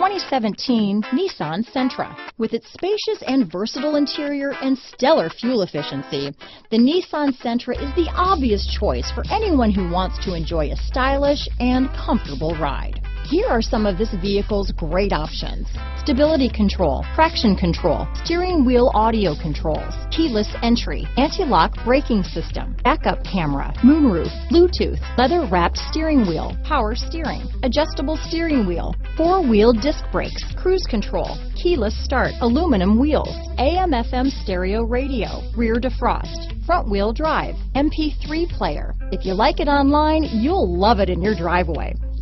2017 Nissan Sentra. With its spacious and versatile interior and stellar fuel efficiency, the Nissan Sentra is the obvious choice for anyone who wants to enjoy a stylish and comfortable ride. Here are some of this vehicle's great options: stability control, traction control, steering wheel audio controls, keyless entry, anti-lock braking system, backup camera, moonroof, Bluetooth, leather-wrapped steering wheel, power steering, adjustable steering wheel, four-wheel disc brakes, cruise control, keyless start, aluminum wheels, AM/FM stereo radio, rear defrost, front-wheel drive, MP3 player. If you like it online, you'll love it in your driveway.